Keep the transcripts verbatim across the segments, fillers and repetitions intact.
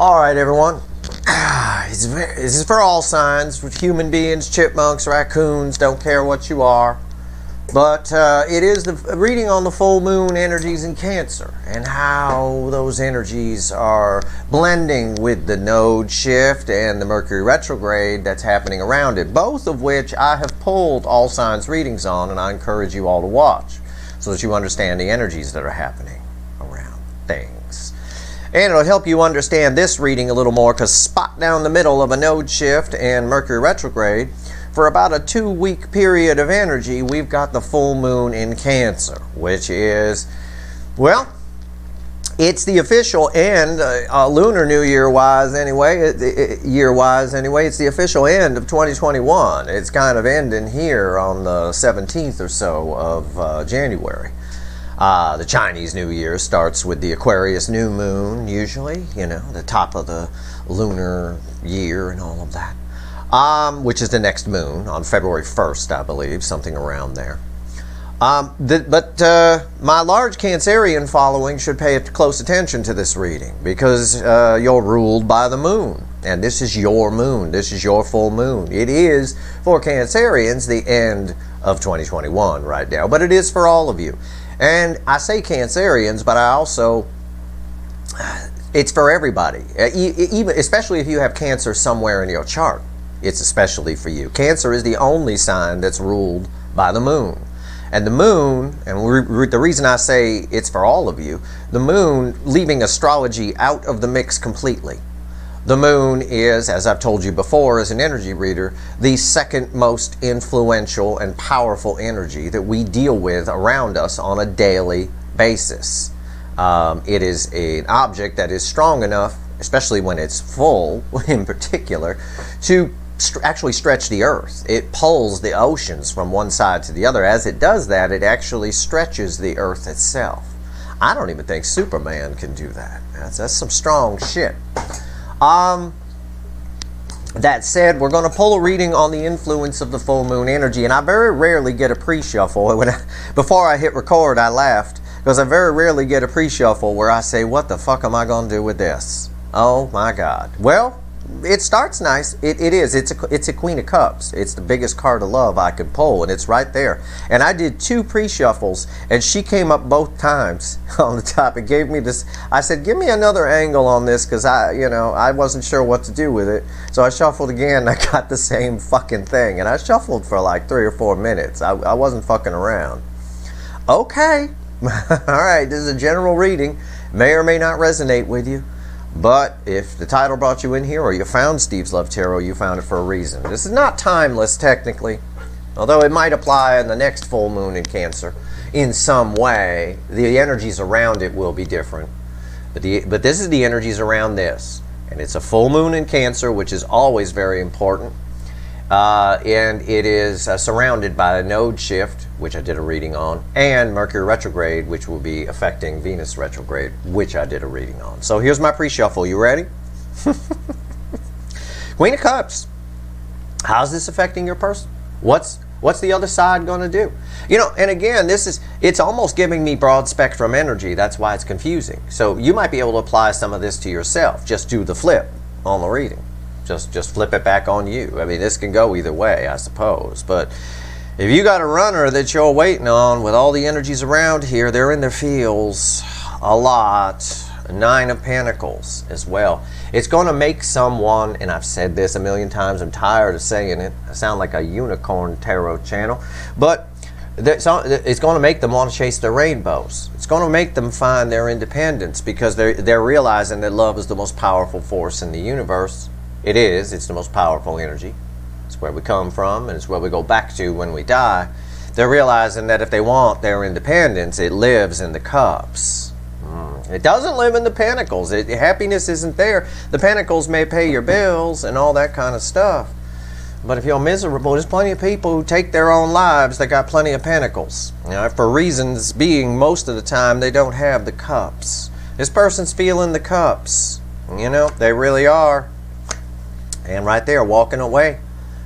All right, everyone. This is for all signs, with human beings, chipmunks, raccoons, don't care what you are. But uh, it is the reading on the full moon energies in Cancer and how those energies are blending with the node shift and the Mercury retrograde that's happening around it, both of which I have pulled all signs readings on, and I encourage you all to watch so that you understand the energies that are happening around things. And it'll help you understand this reading a little more, because spot down the middle of a node shift and Mercury retrograde, for about a two-week period of energy, we've got the full moon in Cancer, which is, well, it's the official end, uh, uh, lunar new year-wise anyway, year-wise anyway, it's the official end of twenty twenty-one. It's kind of ending here on the seventeenth or so of uh, January. Uh, the Chinese New Year starts with the Aquarius new moon, usually, you know, the top of the lunar year and all of that. Um, which is the next moon, on February first, I believe, something around there. Um, the, but uh, my large Cancerian following should pay close attention to this reading, because uh, you're ruled by the moon, and this is your moon, this is your full moon. It is, for Cancerians, the end of twenty twenty-one right now, but it is for all of you. And I say Cancerians, but I also... it's for everybody, even, especially if you have Cancer somewhere in your chart. It's especially for you. Cancer is the only sign that's ruled by the moon. And the moon, and re re the reason I say it's for all of you, the moon, leaving astrology out of the mix completely. The moon is, as I've told you before as an energy reader, the second most influential and powerful energy that we deal with around us on a daily basis. Um, it is a, an object that is strong enough, especially when it's full in particular, to actually stretch the earth. It pulls the oceans from one side to the other. As it does that, it actually stretches the earth itself. I don't even think Superman can do that. That's, that's some strong shit. Um, that said, we're going to pull a reading on the influence of the full moon energy, and I very rarely get a pre-shuffle. When I, before I hit record, I laughed, because I very rarely get a pre-shuffle where I say, what the fuck am I going to do with this? Oh my God. Well, it starts nice. It, it is. It's a, it's a Queen of Cups. It's the biggest card of love I could pull, and it's right there. And I did two pre-shuffles, and she came up both times on the top and gave me this. I said, give me another angle on this, because I, you know, I wasn't sure what to do with it. So I shuffled again, and I got the same fucking thing. And I shuffled for like three or four minutes. I, I wasn't fucking around. Okay. All right. This is a general reading. May or may not resonate with you. But if the title brought you in here, or you found Steve's Love Tarot, you found it for a reason. This is not timeless, technically, although it might apply in the next full moon in Cancer in some way. The energies around it will be different. But, the, but this is the energies around this. And it's a full moon in Cancer, which is always very important. Uh, and it is uh, surrounded by a node shift, which I did a reading on, and Mercury retrograde, which will be affecting Venus retrograde, which I did a reading on. So here's my pre-shuffle. You ready? Queen of Cups. How's this affecting your person? What's what's the other side going to do? You know, and again, this is it's almost giving me broad spectrum energy. That's why it's confusing. So you might be able to apply some of this to yourself. Just do the flip on the reading. Just, just flip it back on you. I mean, this can go either way, I suppose. But if you got a runner that you're waiting on with all the energies around here, they're in their fields a lot. Nine of Pentacles as well. It's going to make someone, and I've said this a million times, I'm tired of saying it. I sound like a unicorn tarot channel. But it's going to make them want to chase their rainbows. It's going to make them find their independence, because they're, they're realizing that love is the most powerful force in the universe. It is. It's the most powerful energy. It's where we come from, and it's where we go back to when we die. They're realizing that if they want their independence, it lives in the cups. Mm. It doesn't live in the pentacles. It, happiness isn't there. The pentacles may pay your bills and all that kind of stuff. But if you're miserable, there's plenty of people who take their own lives that got plenty of pentacles. You know, for reasons being, most of the time, they don't have the cups. This person's feeling the cups. You know, they really are. And right there, walking away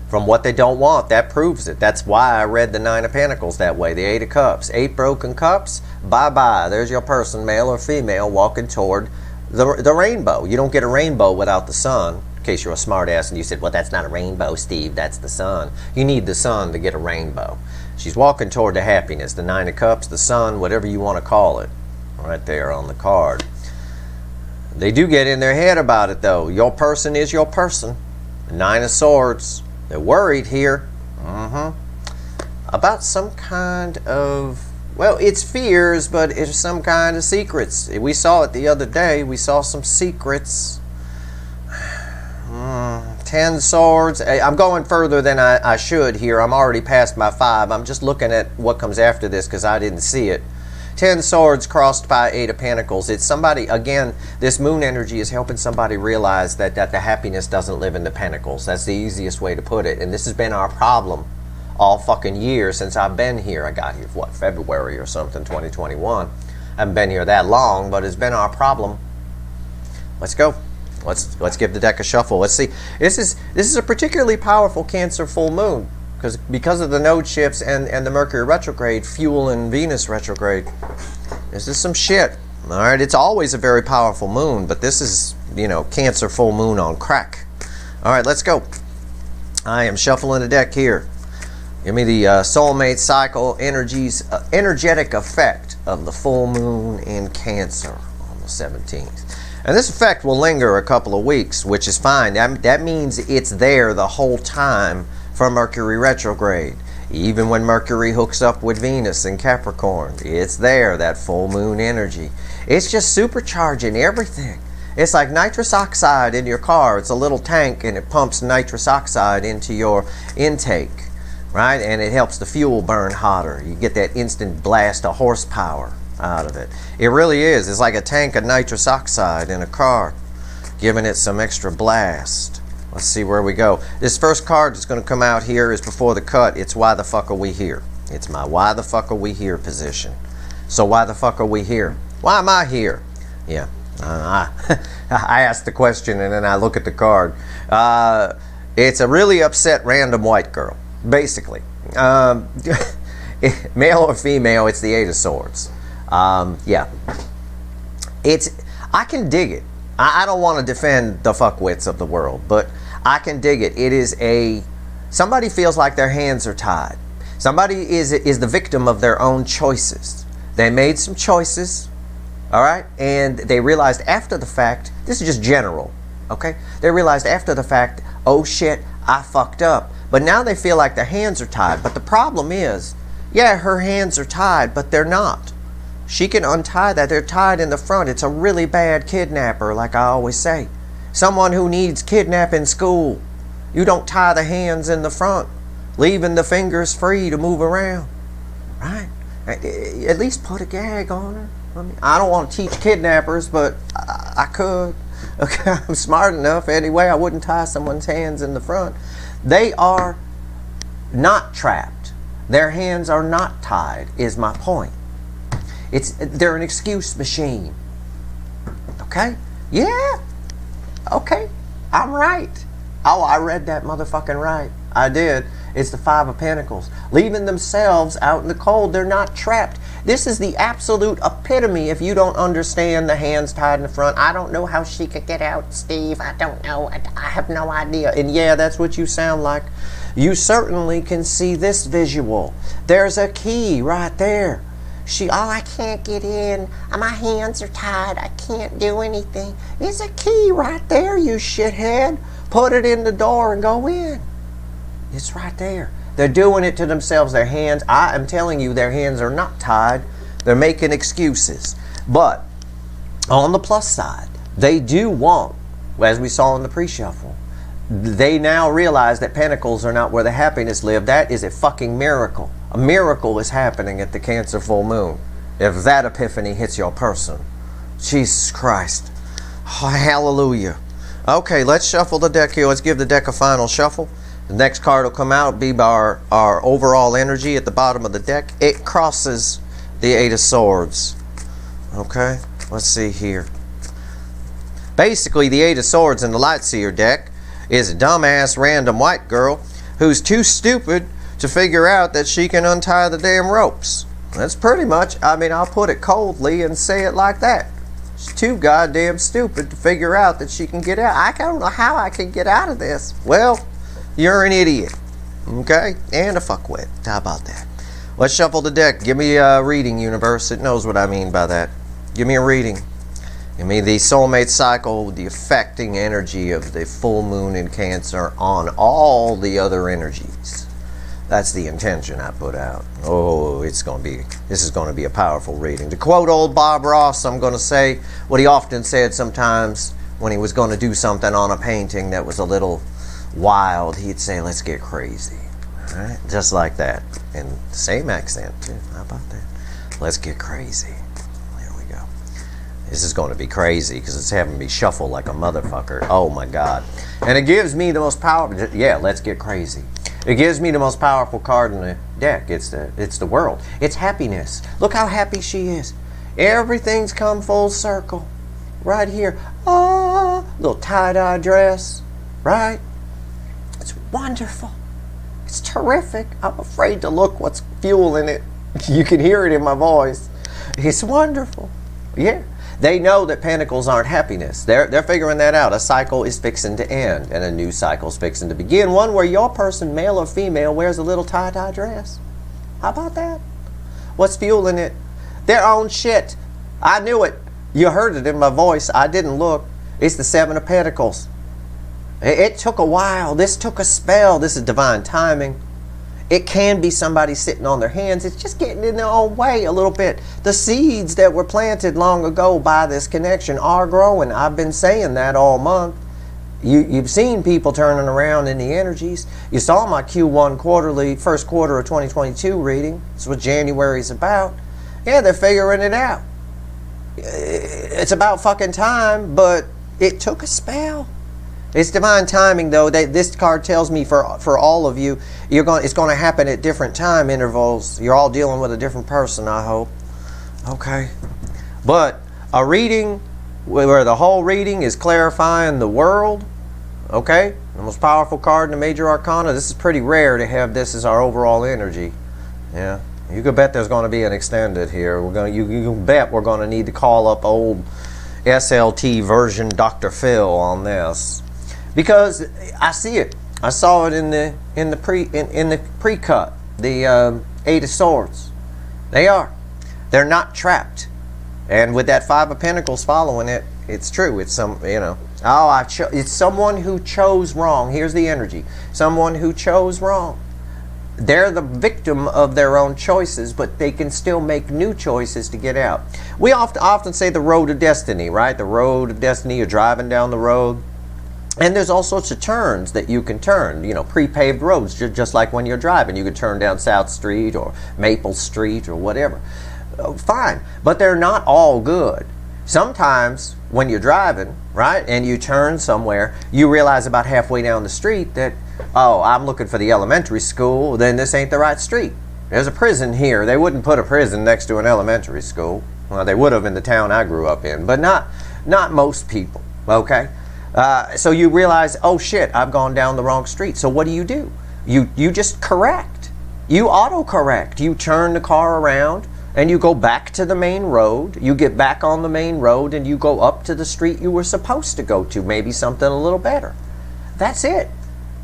from what they don't want, that proves it. That's why I read the Nine of Pentacles that way, the Eight of Cups. Eight broken cups, bye-bye. There's your person, male or female, walking toward the, the rainbow. You don't get a rainbow without the sun. In case you're a smart ass and you said, well, that's not a rainbow, Steve, that's the sun. You need the sun to get a rainbow. She's walking toward the happiness, the nine of cups, the sun, whatever you want to call it, right there on the card. They do get in their head about it, though. Your person is your person. The nine of swords. They're worried here. Mm-hmm. About some kind of, well, it's fears, but it's some kind of secrets. We saw it the other day. We saw some secrets. Mm, ten swords. I'm going further than I, I should here. I'm already past my five. I'm just looking at what comes after this because I didn't see it. Ten swords crossed by eight of pentacles. It's somebody, again, this moon energy is helping somebody realize that, that the happiness doesn't live in the pentacles. That's the easiest way to put it. And this has been our problem all fucking year since I've been here. I got here, what, February or something, twenty twenty-one. I haven't been here that long, but it's been our problem. Let's go. Let's, let's give the deck a shuffle. Let's see. This is, this is a particularly powerful Cancer full moon. Because because of the node shifts and, and the Mercury retrograde, fueling Venus retrograde, this is some shit. All right, it's always a very powerful moon, but this is, you know, Cancer full moon on crack. All right, let's go. I am shuffling the deck here. Give me the uh, soulmate cycle energies, uh, energetic effect of the full moon in Cancer on the seventeenth. And this effect will linger a couple of weeks, which is fine. That, that means it's there the whole time from Mercury retrograde. Even when Mercury hooks up with Venus in Capricorn, it's there, that full moon energy. It's just supercharging everything. It's like nitrous oxide in your car. It's a little tank and it pumps nitrous oxide into your intake, right? And it helps the fuel burn hotter. You get that instant blast of horsepower out of it. It really is. It's like a tank of nitrous oxide in a car, giving it some extra blast. Let's see where we go. This first card that's going to come out here is before the cut. It's why the fuck are we here? It's my why the fuck are we here position. So why the fuck are we here? Why am I here? Yeah, uh, I, I asked the question and then I look at the card. Uh, it's a really upset random white girl, basically. Um, male or female, it's the Eight of Swords. Um, yeah, it's, I can dig it. I, I don't want to defend the fuckwits of the world, but I can dig it. It is a, somebody feels like their hands are tied. Somebody is, is the victim of their own choices. They made some choices, all right? And they realized after the fact, this is just general, okay? They realized after the fact, oh shit, I fucked up. But now they feel like their hands are tied. But the problem is, yeah, her hands are tied, but they're not. She can untie that. They're tied in the front. It's a really bad kidnapper, like I always say. Someone who needs kidnapping school. You don't tie the hands in the front, leaving the fingers free to move around, right? At least put a gag on her. I mean, I don't want to teach kidnappers, but I, I could. Okay, I'm smart enough anyway. I wouldn't tie someone's hands in the front. They are not trapped. Their hands are not tied, is my point. It's, they're an excuse machine. Okay? Yeah. Okay. I'm right. Oh, I read that motherfucking right. I did. It's the Five of Pentacles. Leaving themselves out in the cold. They're not trapped. This is the absolute epitome if you don't understand the hands tied in the front. I don't know how she could get out, Steve. I don't know. I, I have no idea. And yeah, that's what you sound like. You certainly can see this visual. There's a key right there. She, oh, I can't get in. My hands are tied. I can't do anything. There's a key right there, you shithead. Put it in the door and go in. It's right there. They're doing it to themselves, their hands. I am telling you, their hands are not tied. They're making excuses. But on the plus side, they do want, as we saw in the pre-shuffle, they now realize that pentacles are not where the happiness live. That is a fucking miracle. A miracle is happening at the Cancer full moon. If that epiphany hits your person, Jesus Christ. Oh, hallelujah. Okay, let's shuffle the deck here. Let's give the deck a final shuffle. The next card will come out, be our, our overall energy at the bottom of the deck. It crosses the Eight of Swords. Okay, let's see here. Basically, the Eight of Swords in the Lightseer deck is a dumbass random white girl who's too stupid to figure out that she can untie the damn ropes. That's pretty much, I mean, I'll put it coldly and say it like that. She's too goddamn stupid to figure out that she can get out. I don't know how I can get out of this. Well, you're an idiot. Okay? And a fuckwit. How about that? Let's shuffle the deck. Give me a reading, universe. It knows what I mean by that. Give me a reading. Give me the soulmate cycle, the affecting energy of the full moon in Cancer on all the other energies. That's the intention I put out. Oh, it's going to be, this is going to be a powerful reading. To quote old Bob Ross, I'm going to say what he often said sometimes when he was going to do something on a painting that was a little wild. He'd say, let's get crazy. All right? Just like that. And same accent, too. How about that? Let's get crazy. There we go. This is going to be crazy because it's having me shuffle like a motherfucker. Oh, my God. And it gives me the most powerful, yeah, let's get crazy. It gives me the most powerful card in the deck. It's the, it's the world. It's happiness. Look how happy she is. Everything's come full circle. Right here. Oh, little tie-dye dress. Right? It's wonderful. It's terrific. I'm afraid to look what's fueling it. You can hear it in my voice. It's wonderful. Yeah. They know that pentacles aren't happiness. They're, they're figuring that out. A cycle is fixing to end, and a new cycle's fixing to begin. One where your person, male or female, wears a little tie-dye dress. How about that? What's fueling it? Their own shit. I knew it. You heard it in my voice. I didn't look. It's the Seven of Pentacles. It, it took a while. This took a spell. This is divine timing. It can be somebody sitting on their hands. It's just getting in their own way a little bit. The seeds that were planted long ago by this connection are growing. I've been saying that all month. You, you've seen people turning around in the energies. You saw my Q one quarterly, first quarter of twenty twenty-two reading. That's what January's about. Yeah, they're figuring it out. It's about fucking time, but it took a spell. It's divine timing, though. They, this card tells me for for all of you, you're going. It's going to happen at different time intervals. You're all dealing with a different person, I hope. Okay, but a reading where the whole reading is clarifying the world. Okay, the most powerful card in the major arcana. This is pretty rare to have. This as our overall energy. Yeah, you could bet there's going to be an extended here. We're going. You, you can bet we're going to need to call up old S L T version Doctor Phil on this. Because I see it, I saw it in the in the pre in, in the pre-cut, the um, Eight of Swords. They are, they're not trapped, and with that Five of Pentacles following it, it's true. It's some, you know. Oh, I cho it's someone who chose wrong. Here's the energy: someone who chose wrong. They're the victim of their own choices, but they can still make new choices to get out. We often often say the road of destiny, right? The road of destiny. You're driving down the road. And there's all sorts of turns that you can turn, you know, pre-paved roads, just like when you're driving. You could turn down South Street or Maple Street or whatever. Oh, fine, but they're not all good. Sometimes when you're driving, right, and you turn somewhere, you realize about halfway down the street that, oh, I'm looking for the elementary school, then this ain't the right street. There's a prison here. They wouldn't put a prison next to an elementary school. Well, they would have in the town I grew up in, but not, not most people, okay? Uh, so you realize, oh shit, I've gone down the wrong street. So what do you do? You, you just correct. You autocorrect. You turn the car around and you go back to the main road. You get back on the main road and you go up to the street you were supposed to go to. Maybe something a little better. That's it.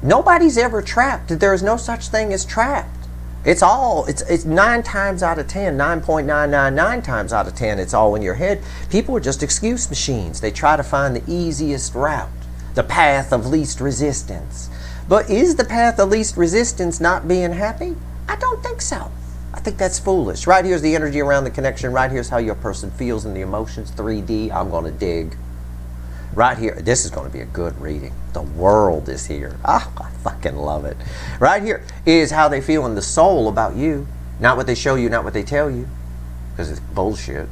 Nobody's ever trapped. There is no such thing as trapped. It's all, it's, it's nine times out of ten, nine point nine nine nine times out of ten, it's all in your head. People are just excuse machines. They try to find the easiest route, the path of least resistance. But is the path of least resistance not being happy? I don't think so. I think that's foolish. Right here's the energy around the connection. Right here's how your person feels and the emotions. three D, I'm going to dig. Right here, this is going to be a good reading. The world is here. Oh, I fucking love it. Right here is how they feel in the soul about you. Not what they show you, not what they tell you. Because it's bullshit.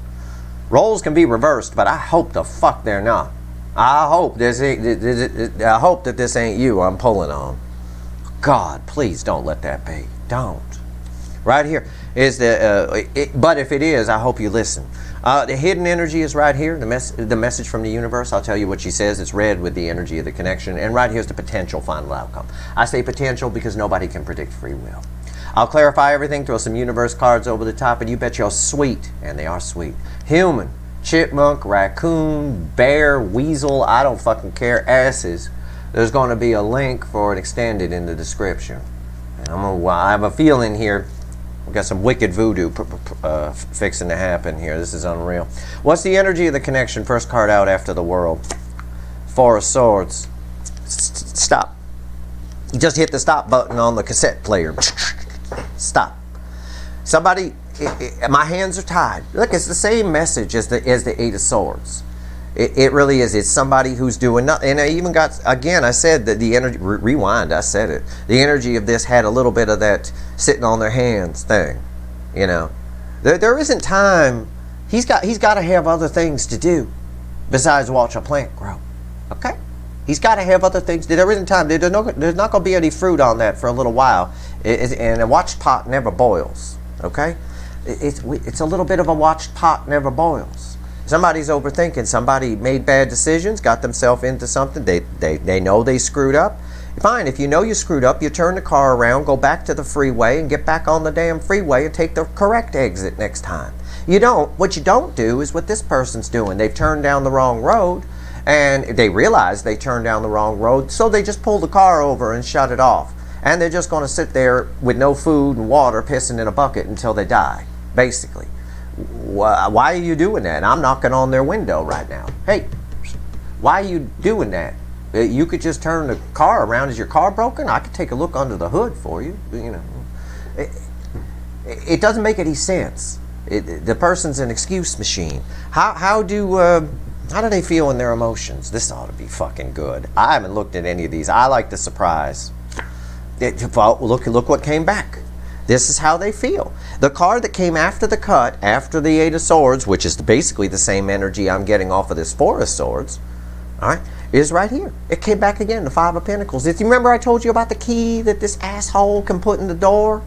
Roles can be reversed, but I hope the fuck they're not. I hope this ain't, I hope that this ain't you I'm pulling on. God, please don't let that be. Don't. Right here is the, uh, it, but if it is, I hope you listen. Uh, the hidden energy is right here, the, mes the message from the universe. I'll tell you what she says. It's red with the energy of the connection. And right here's the potential final outcome. I say potential because nobody can predict free will. I'll clarify everything, throw some universe cards over the top, and you bet you're sweet, and they are sweet, human chipmunk, raccoon, bear, weasel, I don't fucking care, asses. There's going to be a link for an extended in the description. And I'm gonna, I have a feeling here, we've got some wicked voodoo uh, fixing to happen here. This is unreal. What's the energy of the connection? First card out after the world. Four of Swords. Stop. You just hit the stop button on the cassette player. Stop. Somebody, it, it, my hands are tied. Look, it's the same message as the, as the Eight of Swords. It, it really is. It's somebody who's doing nothing. And I even got, again, I said that the energy, re rewind, I said it. The energy of this had a little bit of that sitting on their hands thing. You know, there, there isn't time. He's got, he's got to have other things to do besides watch a plant grow. Okay? He's got to have other things. There isn't time. There's not going to be any fruit on that for a little while. It, it, and a watched pot never boils. Okay? It, it's, it's a little bit of a watched pot never boils. Somebody's overthinking. Somebody made bad decisions, got themselves into something. They, they, they know they screwed up. Fine. If you know you screwed up, you turn the car around, go back to the freeway, and get back on the damn freeway and take the correct exit next time. You don't. What you don't do is what this person's doing. They've turned down the wrong road. And they realize they turned down the wrong road, so they just pull the car over and shut it off. And they're just going to sit there with no food and water, pissing in a bucket until they die, basically. Why are you doing that? I'm knocking on their window right now. Hey, why are you doing that? You could just turn the car around. Is your car broken? I could take a look under the hood for you. You know, it, it doesn't make any sense. It, the person's an excuse machine. How, how do... Uh, How do they feel in their emotions? This ought to be fucking good. I haven't looked at any of these. I like the surprise. It, well, look, look what came back. This is how they feel. The card that came after the cut, after the Eight of Swords, which is basically the same energy I'm getting off of this Four of Swords, all right, is right here. It came back again, the Five of Pentacles. If you remember, I told you about the key that this asshole can put in the door?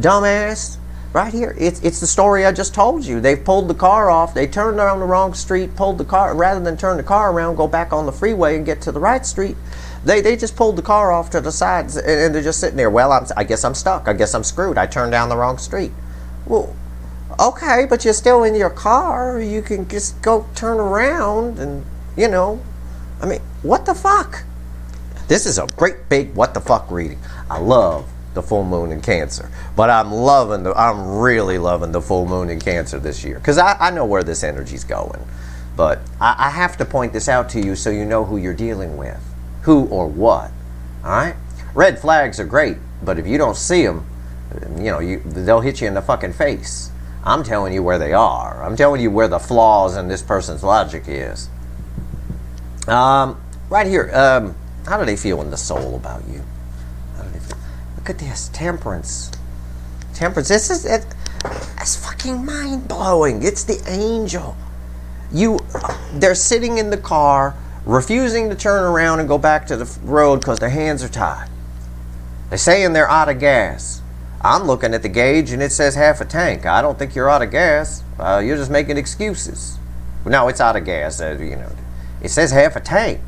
Dumbass. Right here. It's, it's the story I just told you. They've pulled the car off. They turned down the wrong street, pulled the car. Rather than turn the car around, go back on the freeway and get to the right street, they, they just pulled the car off to the sides and, and they're just sitting there. Well, I'm, I guess I'm stuck. I guess I'm screwed. I turned down the wrong street. Well, okay, but you're still in your car. You can just go turn around and, you know, I mean, what the fuck? This is a great big what the fuck reading. I love the full moon in Cancer, but I'm loving the I'm really loving the full moon in Cancer this year, because I, I know where this energy's going, but I, I have to point this out to you so you know who you're dealing with, who or what. All right, red flags are great, but if you don't see them, you know, you they'll hit you in the fucking face. I'm telling you where they are. I'm telling you where the flaws in this person's logic is. Um, right here. Um, how do they feel in the soul about you? Look at this, temperance. Temperance. This is it. It's fucking mind blowing. It's the angel. You, they're sitting in the car, refusing to turn around and go back to the road because their hands are tied. They're saying they're out of gas. I'm looking at the gauge and it says half a tank. I don't think you're out of gas. Uh, you're just making excuses. No, it's out of gas. Uh, you know, it says half a tank,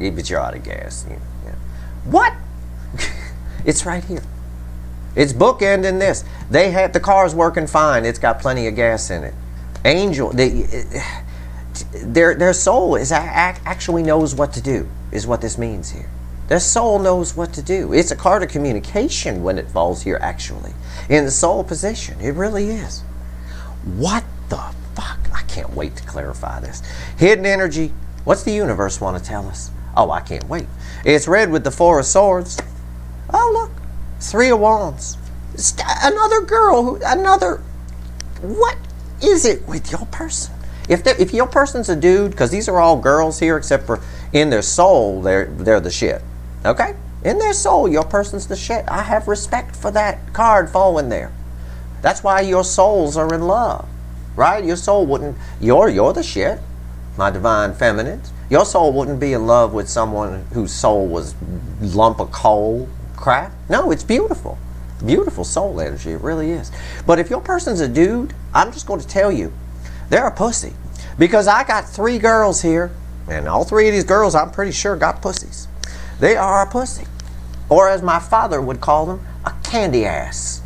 but you're out of gas. You know, yeah. What? It's right here. It's bookending this. They had the car's working fine. It's got plenty of gas in it. Angel, they, their their soul is actually knows what to do. Is what this means here. Their soul knows what to do. It's a card of communication when it falls here. Actually, in the soul position, it really is. What the fuck? I can't wait to clarify this. Hidden energy. What's the universe want to tell us? Oh, I can't wait. It's red with the Four of Swords. Oh, look, Three of Wands. Another girl, who, another, what is it with your person? If, if your person's a dude, because these are all girls here, except for in their soul, they're, they're the shit, okay? In their soul, your person's the shit. I have respect for that card falling there. That's why your souls are in love, right? Your soul wouldn't, you're, you're the shit, my divine feminine. Your soul wouldn't be in love with someone whose soul was lump of coal. Crap. No, it's beautiful. Beautiful soul energy. It really is. But if your person's a dude, I'm just going to tell you, they're a pussy. Because I got three girls here, and all three of these girls I'm pretty sure got pussies. They are a pussy. Or as my father would call them, a candy ass.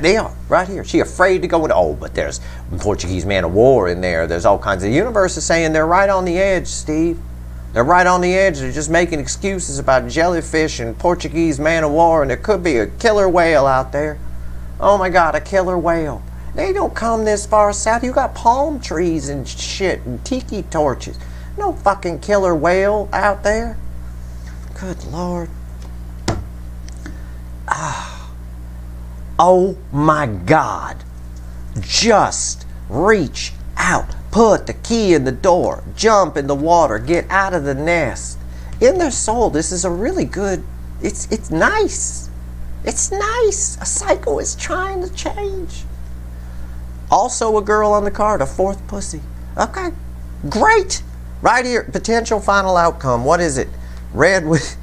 They are, right here. She afraid to go with, oh, but there's Portuguese man of war in there. There's all kinds of, the universe is saying they're right on the edge, Steve. They're right on the edge. They're just making excuses about jellyfish and Portuguese man of war, and there could be a killer whale out there. Oh my God, a killer whale. They don't come this far south. You got palm trees and shit and tiki torches. No fucking killer whale out there. Good Lord. Ah. Oh my God. Just reach out. Put the key in the door. Jump in the water. Get out of the nest. In their soul, this is a really good... It's, it's nice. It's nice. A cycle is trying to change. Also a girl on the card, a fourth pussy. Okay. Great. Right here, potential final outcome. What is it? Red with...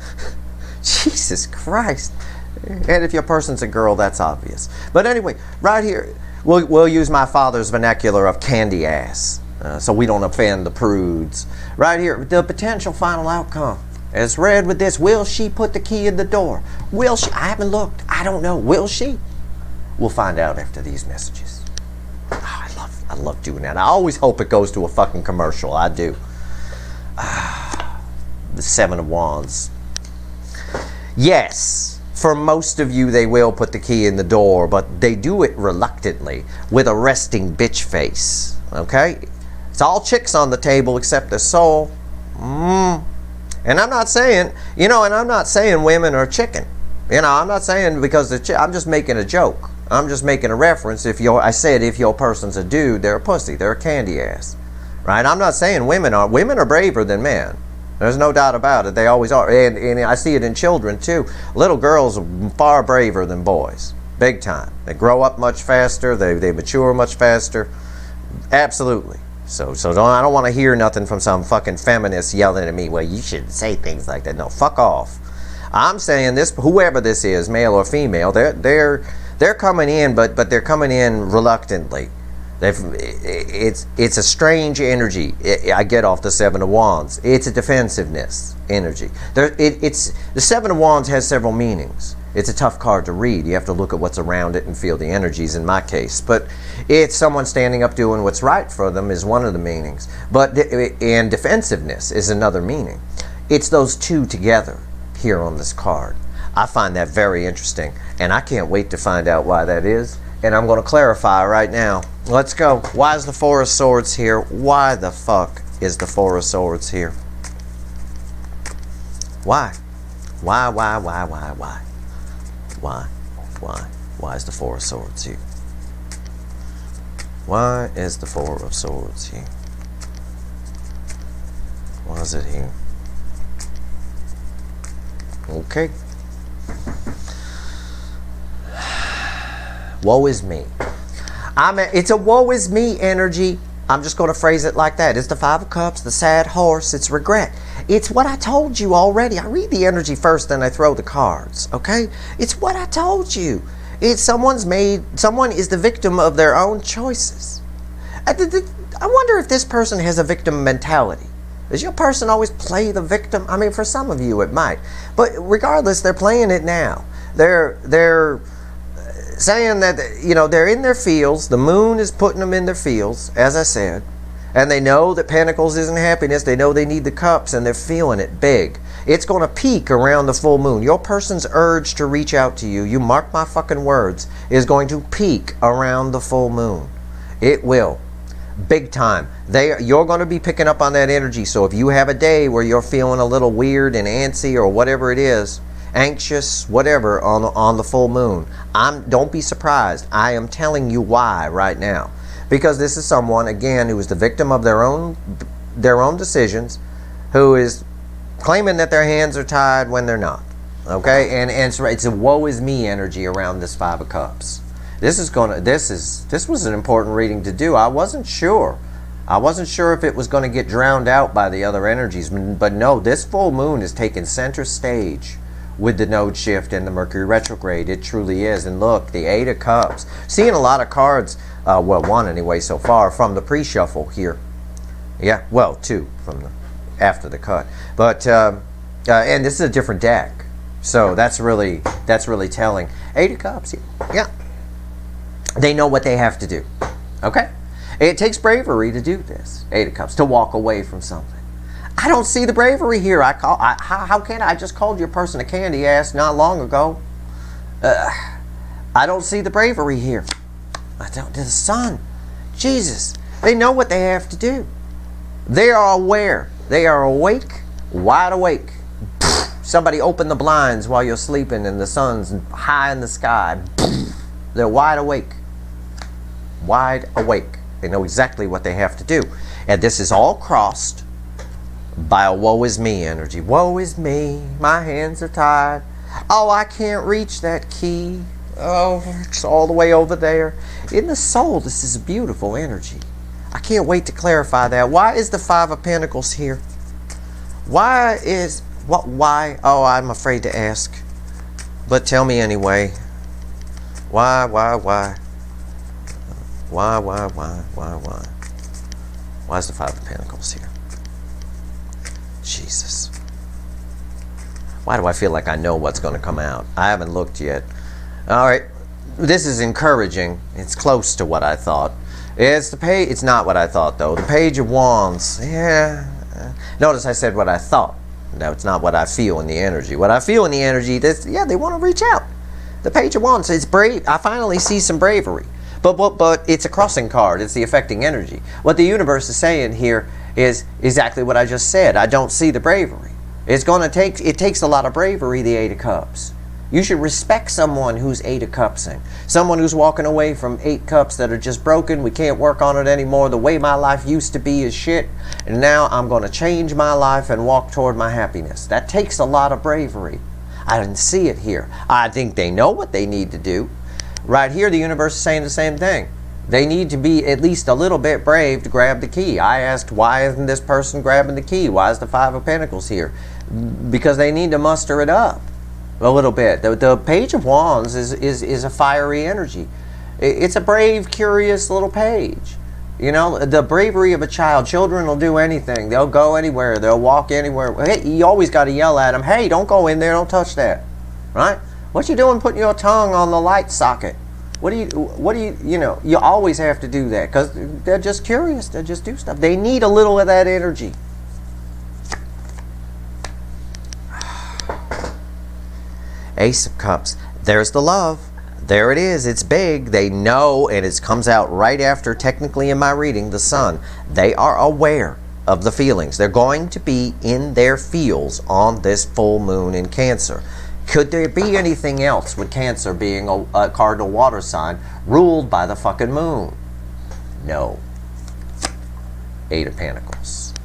Jesus Christ. And if your person's a girl, that's obvious. But anyway, right here, we'll, we'll use my father's vernacular of candy ass. Uh, so we don't offend the prudes. Right here, the potential final outcome. It's red with this. Will she put the key in the door? Will she? I haven't looked. I don't know. Will she? We'll find out after these messages. Oh, I love, I love doing that. I always hope it goes to a fucking commercial. I do. Uh, the Seven of Wands. Yes. For most of you, they will put the key in the door, but they do it reluctantly with a resting bitch face, okay? It's all chicks on the table except their soul. Mm. And I'm not saying, you know, and I'm not saying women are chicken. You know, I'm not saying because they're chi- I'm just making a joke. I'm just making a reference. If you're, I said if your person's a dude, they're a pussy. They're a candy ass, right? I'm not saying women are. Women are braver than men. There's no doubt about it. They always are. And, and I see it in children, too. Little girls are far braver than boys. Big time. They grow up much faster. They, they mature much faster. Absolutely. So, so don't, I don't want to hear nothing from some fucking feminist yelling at me, well, you shouldn't say things like that. No, fuck off. I'm saying this, whoever this is, male or female, they're, they're, they're coming in, but, but they're coming in reluctantly. They've, it's it's a strange energy. I get off the Seven of Wands. It's a defensiveness energy. There, it, it's the Seven of Wands has several meanings. It's a tough card to read. You have to look at what's around it and feel the energies. In my case, but it's someone standing up doing what's right for them is one of the meanings. But and defensiveness is another meaning. It's those two together here on this card. I find that very interesting, and I can't wait to find out why that is. And I'm going to clarify right now. Let's go. Why is the Four of Swords here? Why the fuck is the Four of Swords here? Why? Why, why, why, why, why? Why? Why? Why is the Four of Swords here? Why is the Four of Swords here? Why is it here? Okay. Woe is me. I'm a, it's a woe is me energy. I'm just going to phrase it like that. It's the Five of Cups, the sad horse, it's regret. It's what I told you already. I read the energy first, then I throw the cards, okay? It's what I told you. It's someone's made, someone is the victim of their own choices. I, I wonder if this person has a victim mentality. Does your person always play the victim? I mean, for some of you it might. But regardless, they're playing it now. They're, they're, saying that, you know, they're in their fields. The moon is putting them in their fields, as I said. And they know that Pentacles isn't happiness. They know they need the cups, and they're feeling it big. It's going to peak around the full moon. Your person's urge to reach out to you, you mark my fucking words, is going to peak around the full moon. It will. Big time. They, you're going to be picking up on that energy. So if you have a day where you're feeling a little weird and antsy or whatever it is, anxious, whatever, on, on the full moon, I'm, don't be surprised. I am telling you why right now. Because this is someone, again, who is the victim of their own, their own decisions, who is claiming that their hands are tied when they're not. Okay? And, and so it's a woe is me energy around this Five of Cups. This is gonna, this is, this was an important reading to do. I wasn't sure. I wasn't sure if it was going to get drowned out by the other energies. But no, this full moon is taking center stage with the node shift and the Mercury retrograde. It truly is. And look, the Eight of Cups. Seeing a lot of cards, uh, well, one anyway so far, from the pre-shuffle here. Yeah, well, two from the after the cut. But, uh, uh, and this is a different deck. So that's really, that's really telling. Eight of Cups, yeah. yeah. They know what they have to do. Okay? It takes bravery to do this. Eight of Cups. To walk away from something. I don't see the bravery here. I call. I, how, how can I? I just called your person a candy ass not long ago. Uh, I don't see the bravery here. I don't. The Sun. Jesus. They know what they have to do. They are aware. They are awake. Wide awake. Somebody open the blinds while you're sleeping and the sun's high in the sky. They're wide awake. Wide awake. They know exactly what they have to do. And this is all crossed by a woe is me energy. Woe is me. My hands are tied. Oh, I can't reach that key. Oh, it's all the way over there. In the soul, this is beautiful energy. I can't wait to clarify that. Why is the Five of Pentacles here? Why is... What? Why? Oh, I'm afraid to ask. But tell me anyway. Why, why, why? Why, why, why, why, why? Why is the Five of Pentacles here? Jesus. Why do I feel like I know what's going to come out? I haven't looked yet. All right. This is encouraging. It's close to what I thought. It's the page. It's not what I thought, though. The Page of Wands. Yeah. Notice I said what I thought. No, it's not what I feel in the energy. What I feel in the energy, this, yeah, they want to reach out. The Page of Wands, it's brave. I finally see some bravery. But, but, but it's a crossing card. It's the affecting energy. What the universe is saying here is exactly what I just said. I don't see the bravery. It's going to take, it takes a lot of bravery, the Eight of Cups. You should respect someone who's Eight of Cupsing. Someone who's walking away from eight cups that are just broken. We can't work on it anymore. The way my life used to be is shit. And now I'm going to change my life and walk toward my happiness. That takes a lot of bravery. I didn't see it here. I think they know what they need to do. Right here, the universe is saying the same thing. They need to be at least a little bit brave to grab the key. I asked, why isn't this person grabbing the key? Why is the Five of Pentacles here? Because they need to muster it up. A little bit. The, the Page of Wands is, is, is a fiery energy. It's a brave, curious little page. You know, the bravery of a child. Children will do anything. They'll go anywhere. They'll walk anywhere. Hey, you always got to yell at them. Hey, don't go in there. Don't touch that. Right? What you doing putting your tongue on the light socket? What do you, what do you, you know, you always have to do that because they're just curious. They just do stuff. They need a little of that energy. Ace of Cups. There's the love. There it is. It's big. They know, and it comes out right after, technically in my reading, the Sun. They are aware of the feelings. They're going to be in their feels on this full moon in Cancer. Could there be anything else with Cancer being a, a cardinal water sign ruled by the fucking moon? No. Eight of Pentacles.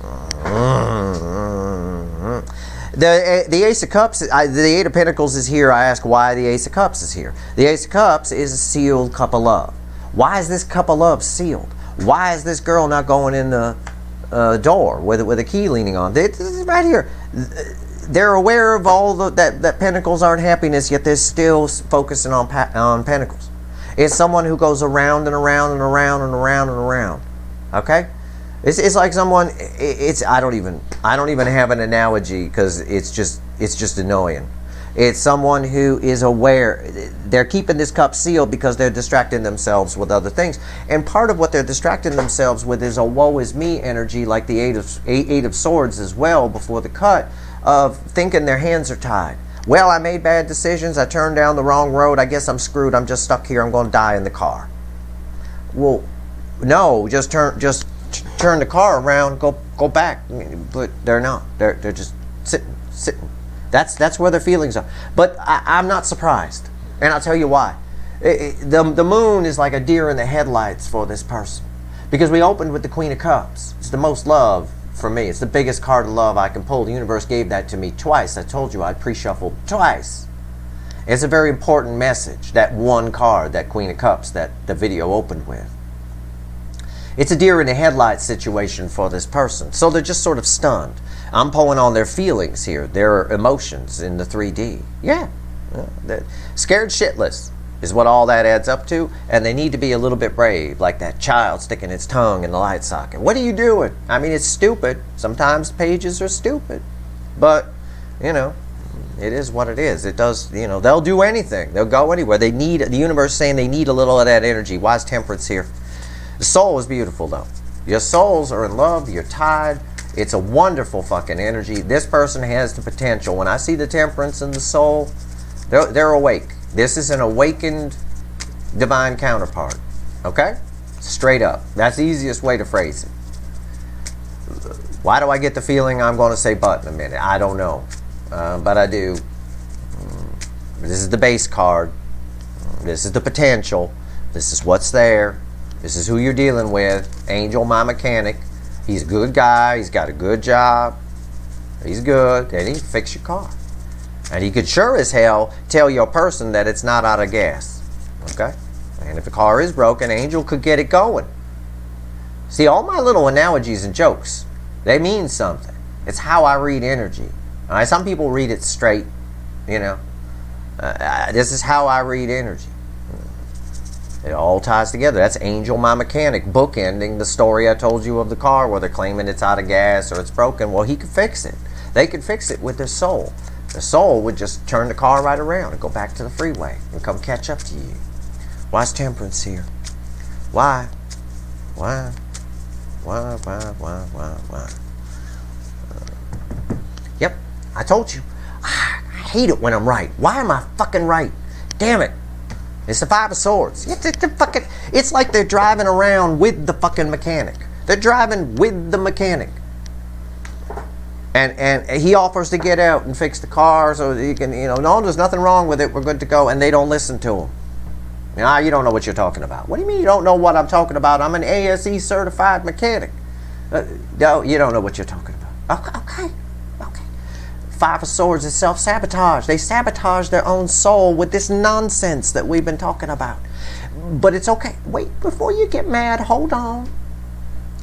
Mm-hmm. The, the Ace of Cups, the Eight of Pentacles is here. I ask why the Ace of Cups is here. The Ace of Cups is a sealed cup of love. Why is this cup of love sealed? Why is this girl not going in the uh, door with, with a key leaning on? This is right here. They're aware of all the, that, that Pentacles aren't happiness, yet they're still focusing on, on Pentacles. It's someone who goes around and around and around and around and around. Okay? It's, it's like someone, it's, I don't even, I don't even have an analogy because it's just, it's just annoying. It's someone who is aware, they're keeping this cup sealed because they're distracting themselves with other things. And part of what they're distracting themselves with is a woe is me energy, like the Eight of, eight, eight of Swords as well before the cut, of thinking their hands are tied. Well, I made bad decisions, I turned down the wrong road, I guess I'm screwed, I'm just stuck here, I'm going to die in the car. Well, no, just turn, just... turn the car around, go go back, but they're not. They're they're just sitting, sitting. That's that's where their feelings are. But I, I'm not surprised, and I'll tell you why. It, it, the the moon is like a deer in the headlights for this person, because we opened with the Queen of Cups. It's the most love for me. It's the biggest card of love I can pull. The universe gave that to me twice. I told you I pre-shuffled twice. It's a very important message. That one card, that Queen of Cups, that the video opened with. It's a deer in the headlights situation for this person. So they're just sort of stunned. I'm pulling on their feelings here, their emotions in the three D. Yeah. They're scared shitless is what all that adds up to. And they need to be a little bit brave, like that child sticking its tongue in the light socket. What are you doing? I mean, it's stupid. Sometimes pages are stupid. But, you know, it is what it is. It does, you know, they'll do anything. They'll go anywhere. They need, the universe saying they need a little of that energy. Why is temperance here? The soul is beautiful, though. Your souls are in love. You're tied. It's a wonderful fucking energy. This person has the potential. When I see the temperance in the soul, they're, they're awake. This is an awakened divine counterpart. Okay? Straight up. That's the easiest way to phrase it. Why do I get the feeling I'm going to say but in a minute? I don't know. Uh, but I do. This is the base card. This is the potential. This is what's there. This is who you're dealing with. Angel, my mechanic. He's a good guy. He's got a good job. He's good. And he can fix your car. And he could sure as hell tell your person that it's not out of gas. Okay? And if the car is broken, Angel could get it going. See, all my little analogies and jokes, they mean something. It's how I read energy. All right? Some people read it straight, you know. Uh, this is how I read energy. It all ties together. That's Angel, my mechanic, bookending the story I told you of the car, where they're claiming it's out of gas or it's broken. Well, he could fix it. They could fix it with their soul. Their soul would just turn the car right around and go back to the freeway and come catch up to you. Why is temperance here? Why? Why? Why, why, why, why, why? Uh, yep, I told you. I, I hate it when I'm right. Why am I fucking right? Damn it. It's the Five of Swords. It's, it's, the fucking, it's like they're driving around with the fucking mechanic. They're driving with the mechanic. And, and he offers to get out and fix the car so that he can, you know, no, there's nothing wrong with it. We're good to go. And they don't listen to him. Nah, you don't know what you're talking about. What do you mean you don't know what I'm talking about? I'm an A S E certified mechanic. Uh, no, you don't know what you're talking about. Okay, okay, okay. Five of Swords is self-sabotage. They sabotage their own soul with this nonsense that we've been talking about. But it's okay. Wait, before you get mad, hold on.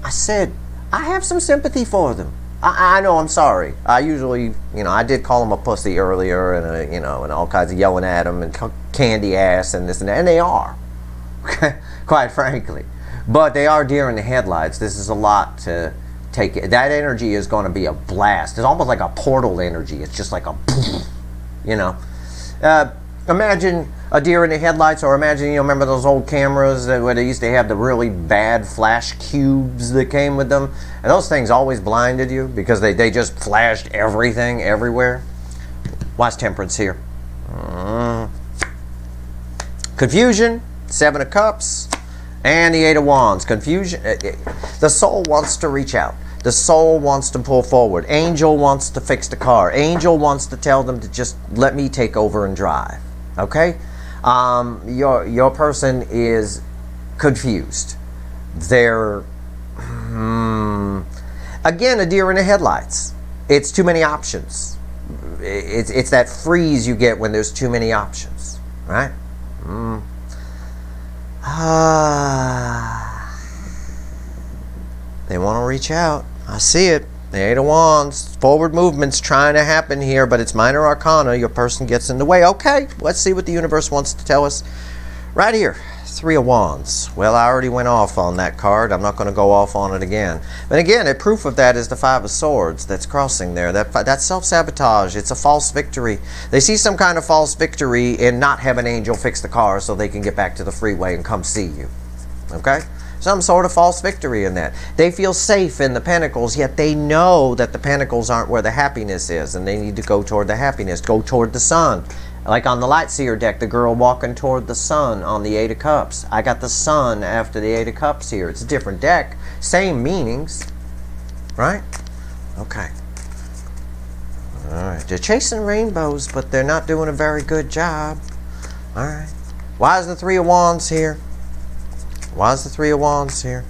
I said, I have some sympathy for them. I, I know, I'm sorry. I usually, you know, I did call him a pussy earlier and, a, you know, and all kinds of yelling at him and candy ass and this and that. And they are, quite frankly. But they are deer in the headlights. This is a lot to take. That energy is going to be a blast. It's almost like a portal energy. It's just like a, you know. Uh, imagine a deer in the headlights, or imagine, you know, remember those old cameras that, where they used to have the really bad flash cubes that came with them? And those things always blinded you because they, they just flashed everything everywhere. Why is temperance here? Mm. Confusion, Seven of Cups, and the Eight of Wands. Confusion. The soul wants to reach out. The soul wants to pull forward. Angel wants to fix the car. Angel wants to tell them to just let me take over and drive. Okay? Um, your, your person is confused. They're, hmm, again, a deer in the headlights. It's too many options. It's, it's that freeze you get when there's too many options, right? Hmm. Ah. They want to reach out. I see it. The Eight of Wands, forward movement's trying to happen here, but it's minor arcana. Your person gets in the way. Okay, let's see what the universe wants to tell us. Right here, Three of Wands. Well, I already went off on that card. I'm not going to go off on it again. But again, a proof of that is the Five of Swords that's crossing there. That, that's self-sabotage. It's a false victory. They see some kind of false victory in not having Angel fix the car so they can get back to the freeway and come see you. Okay? Some sort of false victory in that. They feel safe in the pentacles, yet they know that the pentacles aren't where the happiness is, and they need to go toward the happiness, go toward the sun. Like on the Lightseer deck, the girl walking toward the sun on the Eight of Cups. I got the sun after the Eight of Cups here. It's a different deck, same meanings, right? Okay. All right. They're chasing rainbows, but they're not doing a very good job. All right. Why is the Three of Wands here? Why is the Three of Wands here?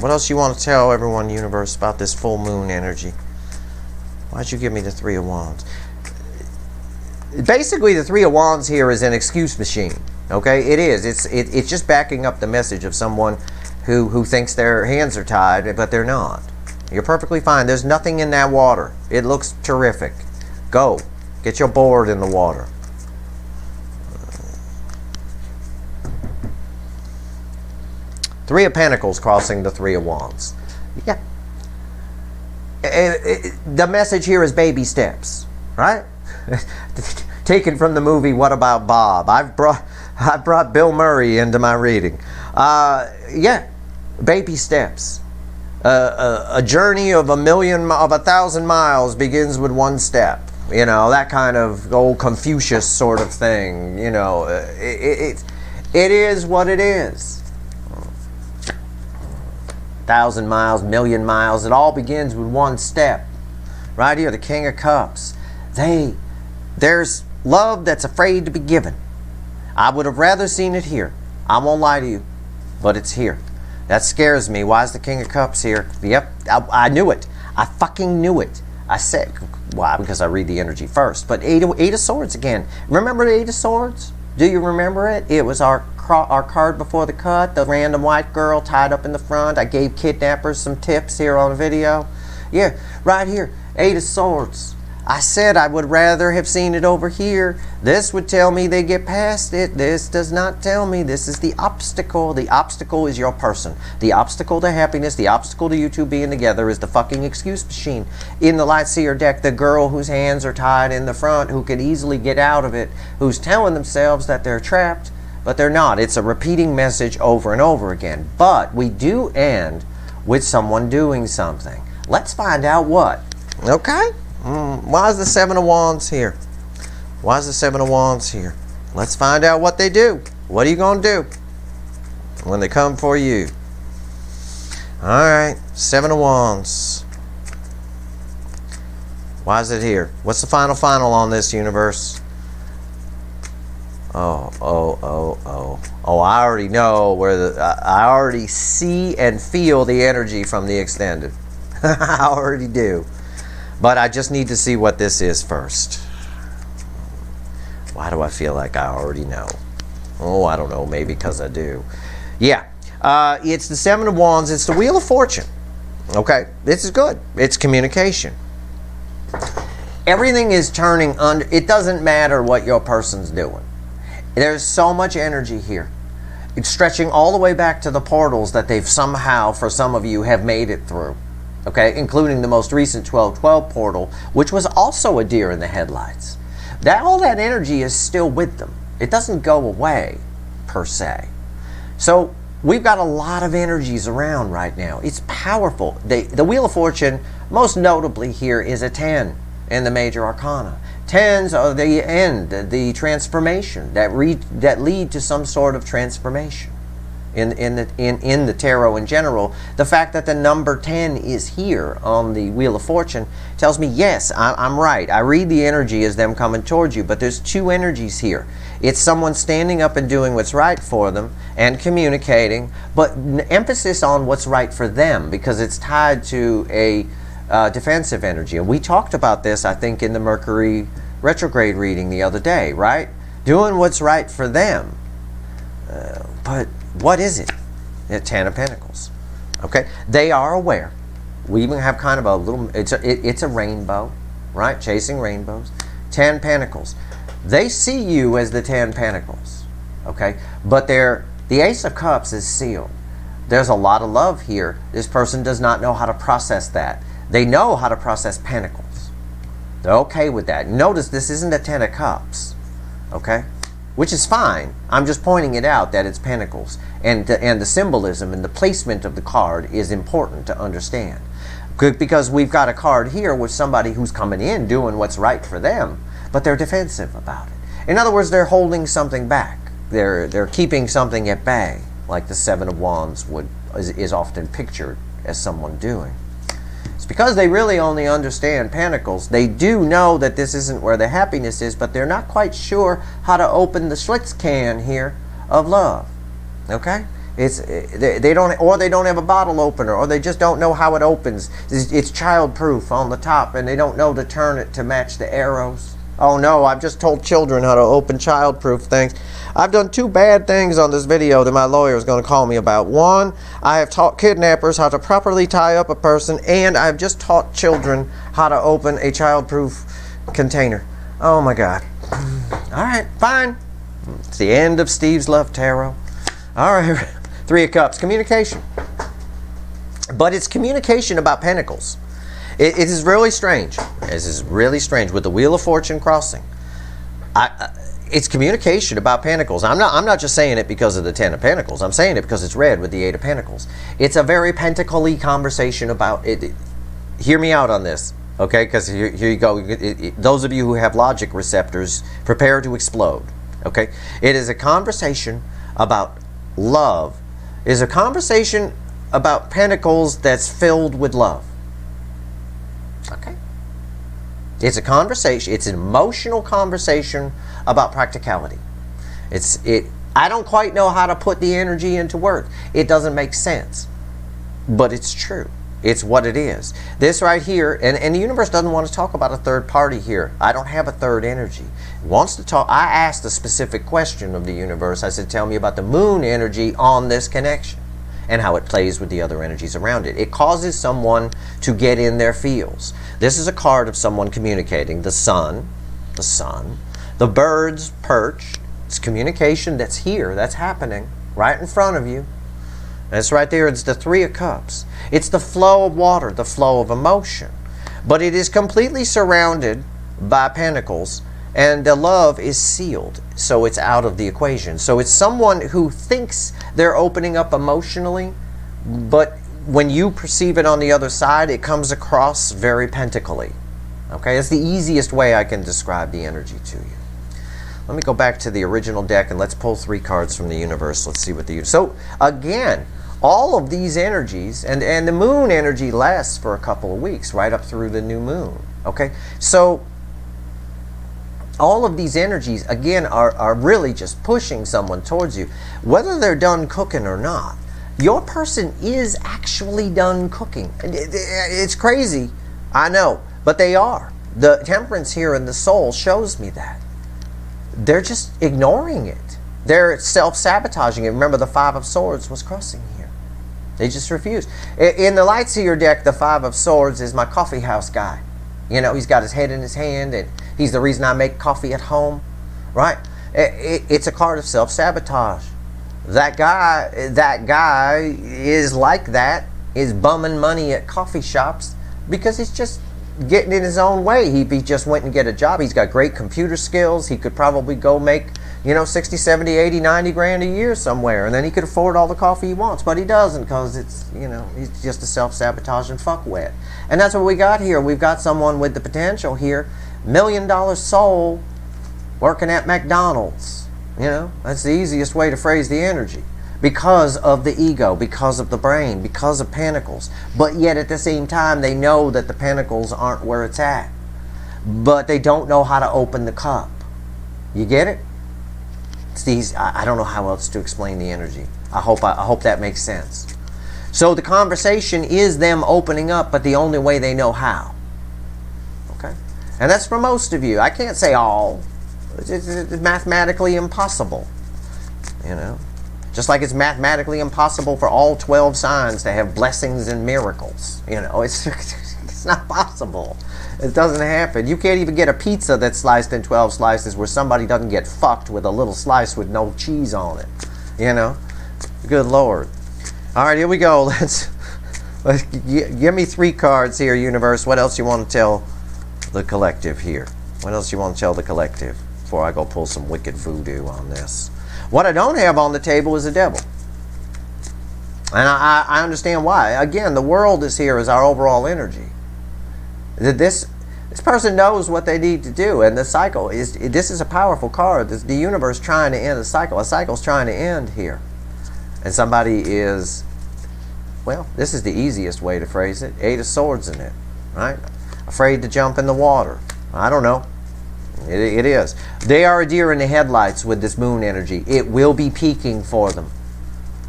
What else you want to tell everyone, universe, about this full moon energy? Why'd you give me the Three of Wands? Basically, the Three of Wands here is an excuse machine. Okay, it is. It's it, it's just backing up the message of someone who who thinks their hands are tied, but they're not. You're perfectly fine. There's nothing in that water. It looks terrific. Go get your board in the water. Three of Pentacles crossing the Three of Wands. Yeah. It, it, the message here is baby steps, right? Taken from the movie What About Bob. I've brought I brought Bill Murray into my reading. Uh, yeah, baby steps. Uh, a, a journey of a million of a thousand miles begins with one step. You know, that kind of old Confucius sort of thing. You know, it it, it is what it is. Thousand miles, million miles. It all begins with one step. Right here, the King of Cups. They, there's love that's afraid to be given. I would have rather seen it here. I won't lie to you, but it's here. That scares me. Why is the King of Cups here? Yep, I, I knew it. I fucking knew it. I said, why? Because I read the energy first. But Eight of, eight of Swords again. Remember the Eight of Swords? Do you remember it? It was our, our card before the cut. The random white girl tied up in the front. I gave kidnappers some tips here on video. Yeah, right here. Eight of Swords. I said I would rather have seen it over here. This would tell me they get past it. This does not tell me. This is the obstacle. The obstacle is your person. The obstacle to happiness, the obstacle to you two being together is the fucking excuse machine. In the Light Seer deck, the girl whose hands are tied in the front, who could easily get out of it, who's telling themselves that they're trapped, but they're not. It's a repeating message over and over again. But we do end with someone doing something. Let's find out what. Okay? Mm, why is the Seven of Wands here? Why is the Seven of Wands here? Let's find out what they do. What are you going to do when they come for you? Alright, Seven of Wands. Why is it here? What's the final final on this, universe? Oh, oh, oh, oh. Oh, I already know where the... I already see and feel the energy from the extended. I already do. But I just need to see what this is first. Why do I feel like I already know? Oh, I don't know. Maybe because I do. Yeah. Uh, it's the Seven of Wands. It's the Wheel of Fortune. Okay. This is good. It's communication. Everything is turning under. It doesn't matter what your person's doing. There's so much energy here. It's stretching all the way back to the portals that they've somehow, for some of you, have made it through. Okay, including the most recent twelve twelve portal, which was also a deer in the headlights. That all that energy is still with them. It doesn't go away, per se. So we've got a lot of energies around right now. It's powerful. The, the Wheel of Fortune, most notably here, is a ten in the Major Arcana. Tens are the end, the, the transformation that re, that lead to some sort of transformation. In, in, the, in, in the tarot in general, the fact that the number ten is here on the Wheel of Fortune tells me, yes, I, I'm right. I read the energy as them coming towards you, but there's two energies here. It's someone standing up and doing what's right for them and communicating, but emphasis on what's right for them because it's tied to a uh, defensive energy. And we talked about this, I think, in the Mercury retrograde reading the other day, right? Doing what's right for them. Uh, but... What is it? The Ten of Pentacles. Okay, they are aware. We even have kind of a little. It's a, it, it's a rainbow, right? Chasing rainbows. Ten Pentacles. They see you as the Ten Pentacles. Okay, but they're the Ace of Cups is sealed. There's a lot of love here. This person does not know how to process that. They know how to process pentacles. They're okay with that. Notice this isn't a Ten of Cups. Okay. Which is fine. I'm just pointing it out that it's pentacles. And, and the symbolism and the placement of the card is important to understand. Because we've got a card here with somebody who's coming in doing what's right for them, but they're defensive about it. In other words, they're holding something back. They're, they're keeping something at bay, like the Seven of Wands would, is, is often pictured as someone doing. It's because they really only understand pentacles. They do know that this isn't where the happiness is, but they're not quite sure how to open the Schlitz can here of love. Okay? It's they, they don't, or they don't have a bottle opener, or they just don't know how it opens. It's, it's childproof on the top, and they don't know to turn it to match the arrows. Oh no, I've just told children how to open childproof things. I've done two bad things on this video that my lawyer is going to call me about. One, I have taught kidnappers how to properly tie up a person, and I've just taught children how to open a childproof container. Oh my God. Alright, fine. It's the end of Steve's Love Tarot. Alright, Three of Cups. Communication. But it's communication about pentacles. It, it is really strange. It is really strange with the Wheel of Fortune crossing. I, it's communication about Pentacles. I'm not, I'm not just saying it because of the Ten of Pentacles. I'm saying it because it's red with the Eight of Pentacles. It's a very Pentacle-y conversation about it. It, hear me out on this, okay? Because here, here you go. It, it, those of you who have logic receptors, prepare to explode, okay? It is a conversation about love. It is a conversation about Pentacles that's filled with love. Okay. It's a conversation. It's an emotional conversation about practicality. It's it. I don't quite know how to put the energy into work. It doesn't make sense, but it's true. It's what it is. This right here, and, and the universe doesn't want to talk about a third party here. I don't have a third energy. It wants to talk. I asked a specific question of the universe. I said, tell me about the moon energy on this connection and how it plays with the other energies around it. It causes someone to get in their feels. This is a card of someone communicating. The sun, the sun, the birds perched. It's communication that's here, that's happening right in front of you. That's right there. It's the Three of Cups. It's the flow of water, the flow of emotion. But it is completely surrounded by Pentacles, and the love is sealed, so it's out of the equation. So it's someone who thinks they're opening up emotionally, but when you perceive it on the other side, it comes across very Pentacly. Okay, that's the easiest way I can describe the energy to you. Let me go back to the original deck, and let's pull three cards from the universe. Let's see what the universe... So, again, all of these energies, and, and the moon energy lasts for a couple of weeks, right up through the new moon, okay? So, all of these energies, again, are, are really just pushing someone towards you. Whether they're done cooking or not, your person is actually done cooking. It's crazy, I know, but they are. The Temperance here in the soul shows me that. They're just ignoring it. They're self-sabotaging it. Remember, the Five of Swords was crossing here. They just refuse. In the Lightseer deck, the Five of Swords is my coffee house guy. You know, he's got his head in his hand, and he's the reason I make coffee at home, right? It's a card of self-sabotage. That guy, that guy is like that, is bumming money at coffee shops because it's just... getting in his own way. He, he just went and get a job. He's got great computer skills. He could probably go make, you know, sixty, seventy, eighty, ninety grand a year somewhere, and then he could afford all the coffee he wants, but he doesn't because it's, you know, he's just a self-sabotaging fuckwit. And that's what we got here. We've got someone with the potential here, million dollar soul working at McDonald's. You know, that's the easiest way to phrase the energy. Because of the ego, because of the brain, because of Pentacles. But yet at the same time, they know that the Pentacles aren't where it's at. But they don't know how to open the cup. You get it? It's these, I, I don't know how else to explain the energy. I hope, I, I hope that makes sense. So the conversation is them opening up, but the only way they know how. Okay? And that's for most of you. I can't say all. It's, it's, it's mathematically impossible. You know? Just like it's mathematically impossible for all twelve signs to have blessings and miracles. You know, it's, it's not possible. It doesn't happen. You can't even get a pizza that's sliced in twelve slices where somebody doesn't get fucked with a little slice with no cheese on it. You know? Good Lord. All right, here we go. Let's, let's give me three cards here, universe. What else you want to tell the collective here? What else you want to tell the collective before I go pull some wicked voodoo on this? What I don't have on the table is the devil. And I, I understand why. Again, the world is here as our overall energy. This, this person knows what they need to do. And the cycle is, this is a powerful card. This, the universe trying to end a cycle. A cycle's trying to end here. And somebody is, well, this is the easiest way to phrase it. Eight of Swords in it, right? Afraid to jump in the water. I don't know. It, it is. They are a deer in the headlights with this moon energy. It will be peaking for them.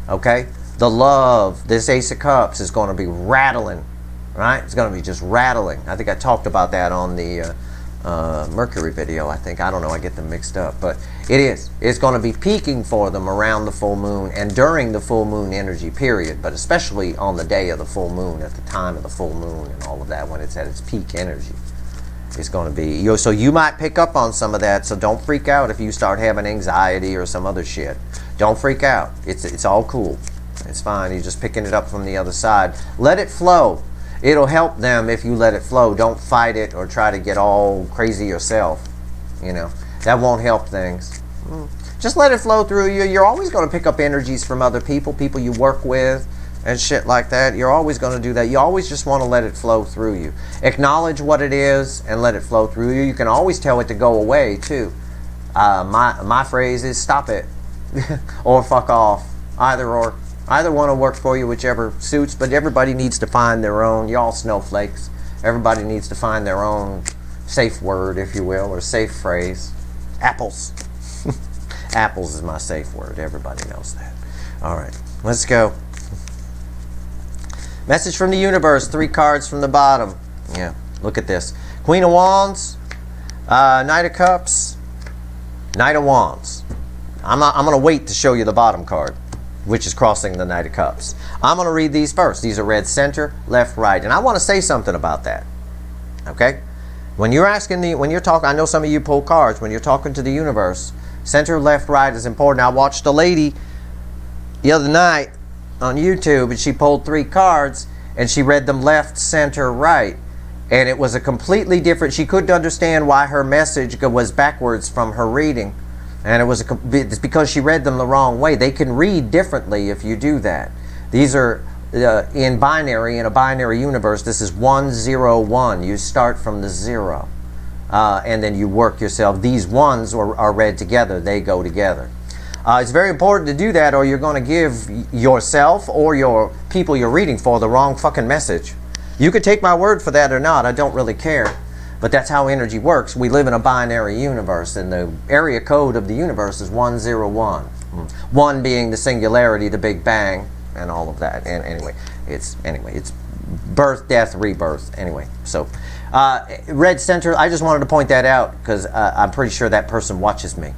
Okay? The love, this Ace of Cups is going to be rattling. Right? It's going to be just rattling. I think I talked about that on the uh, uh, Mercury video, I think. I don't know. I get them mixed up. But it is. It's going to be peaking for them around the full moon and during the full moon energy period. But especially on the day of the full moon, at the time of the full moon and all of that when it's at its peak energy. It's going to be. So you might pick up on some of that, so don't freak out if you start having anxiety or some other shit. Don't freak out. It's, it's all cool. It's fine. You're just picking it up from the other side. Let it flow. it'll help them if you let it flow. Don't fight it or try to get all crazy yourself. You know, that won't help things. Just let it flow through you. You're always going to pick up energies from other people, people you work with and shit like that. You're always going to do that. You always just want to let it flow through you. Acknowledge what it is and let it flow through you. You can always tell it to go away too. Uh, my, my phrase is stop it or fuck off. Either or. Either one will work for you, whichever suits, but everybody needs to find their own. Y'all snowflakes. Everybody needs to find their own safe word, if you will, or safe phrase. Apples. Apples is my safe word. Everybody knows that. All right, let's go. Message from the universe. Three cards from the bottom. Yeah, look at this. Queen of Wands, uh, Knight of Cups, Knight of Wands. I'm, not, I'm going to wait to show you the bottom card, which is crossing the Knight of Cups. I'm going to read these first. These are read center, left, right. And I want to say something about that. Okay? When you're asking the, when you're talking, I know some of you pull cards. When you're talking to the universe, center, left, right is important. I watched a lady the other night on YouTube, and she pulled three cards, and she read them left, center, right. And it was a completely different, she couldn't understand why her message was backwards from her reading. And it was a, it's because she read them the wrong way. They can read differently if you do that. These are uh, in binary, in a binary universe. This is one, zero, one. You start from the zero. Uh, and then you work yourself. These ones are, are read together. They go together. Uh, it's very important to do that, or you're going to give yourself or your people you're reading for the wrong fucking message. You could take my word for that or not. I don't really care. But that's how energy works. We live in a binary universe, and the area code of the universe is one zero one. One being the singularity, the Big Bang, and all of that. And anyway, it's anyway, it's birth, death, rebirth. Anyway, so uh, red center. I just wanted to point that out because uh, I'm pretty sure that person watches me.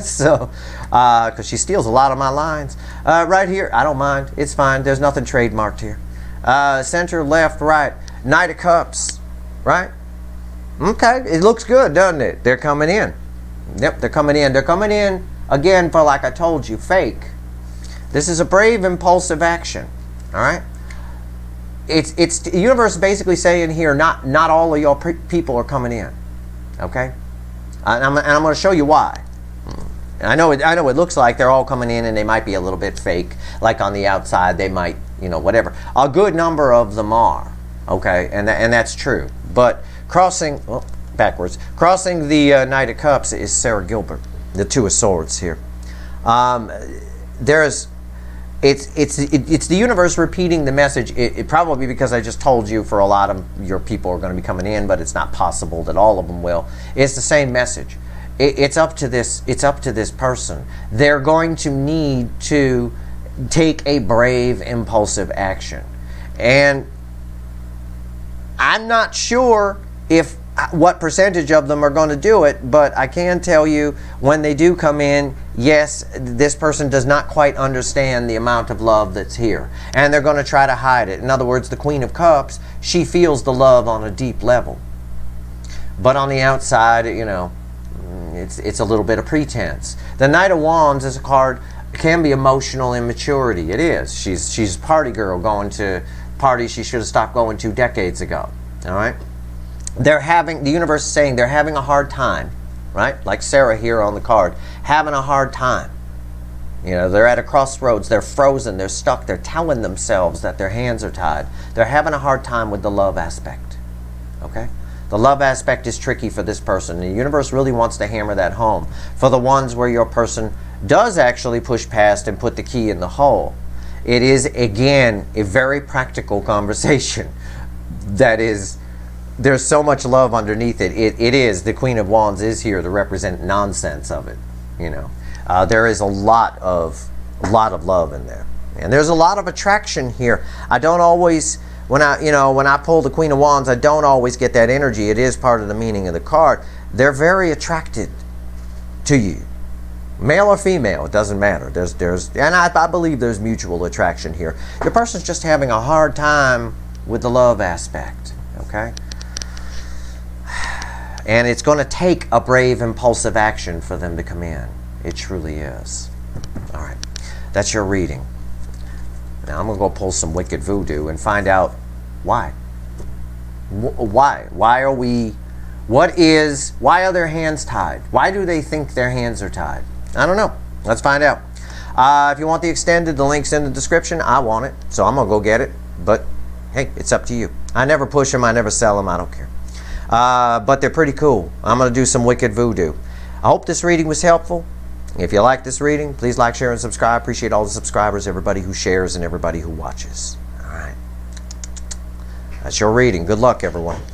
So, because uh, she steals a lot of my lines uh, right here. I don't mind. It's fine. There's nothing trademarked here. Uh, center, left, right. Knight of Cups, right? Okay, it looks good, doesn't it? They're coming in. Yep, they're coming in. They're coming in, again, for, like I told you, fake. This is a brave, impulsive action, all right? It's, it's the universe basically saying here, not, not all of your people are coming in, okay? And I'm, and I'm going to show you why. And I know, it, I know it looks like they're all coming in and they might be a little bit fake. Like on the outside, they might, you know, whatever. A good number of them are, okay? And, th and that's true, but... Crossing, well, backwards. Crossing the uh, Knight of Cups is Sarah Gilbert, the Two of Swords here. Um, there's, it's it's it, it's the universe repeating the message. It, it probably because I just told you for a lot of your people are going to be coming in, but it's not possible that all of them will. It's the same message. It, it's up to this. It's up to this person. They're going to need to take a brave, impulsive action, and I'm not sure if what percentage of them are going to do it, but I can tell you when they do come in, yes, this person does not quite understand the amount of love that's here, and they're going to try to hide it. In other words, the Queen of Cups, she feels the love on a deep level, but on the outside, you know, it's it's a little bit of pretense. The Knight of Wands is a card, can be emotional immaturity. It is. She's she's a party girl going to parties she should have stopped going to decades ago. All right. They're having, the universe is saying they're having a hard time, right? Like Sarah here on the card, having a hard time. You know, they're at a crossroads, they're frozen, they're stuck, they're telling themselves that their hands are tied. They're having a hard time with the love aspect, okay? The love aspect is tricky for this person. The universe really wants to hammer that home. For the ones where your person does actually push past and put the key in the hole, it is, again, a very practical conversation that is... There's so much love underneath it. It, it is. The Queen of Wands is here to represent nonsense of it. You know, uh, there is a lot of, a lot of love in there, and there's a lot of attraction here. I don't always, when I, you know, when I pull the Queen of Wands, I don't always get that energy. It is part of the meaning of the card. They're very attracted to you, male or female. It doesn't matter. There's, there's, and I, I believe there's mutual attraction here. Your person's just having a hard time with the love aspect. Okay. And it's going to take a brave, impulsive action for them to come in. It truly is. All right. That's your reading. Now I'm going to go pull some wicked voodoo and find out Why? Why? Why are we... What is... Why are their hands tied? Why do they think their hands are tied? I don't know. Let's find out. Uh, if you want the extended, the link's in the description. I want it, so I'm going to go get it. But, hey, it's up to you. I never push them. I never sell them. I don't care. Uh, but they're pretty cool. I'm going to do some wicked voodoo. I hope this reading was helpful. If you like this reading, please like, share, and subscribe. Appreciate all the subscribers, everybody who shares, and everybody who watches. All right. That's your reading. Good luck, everyone.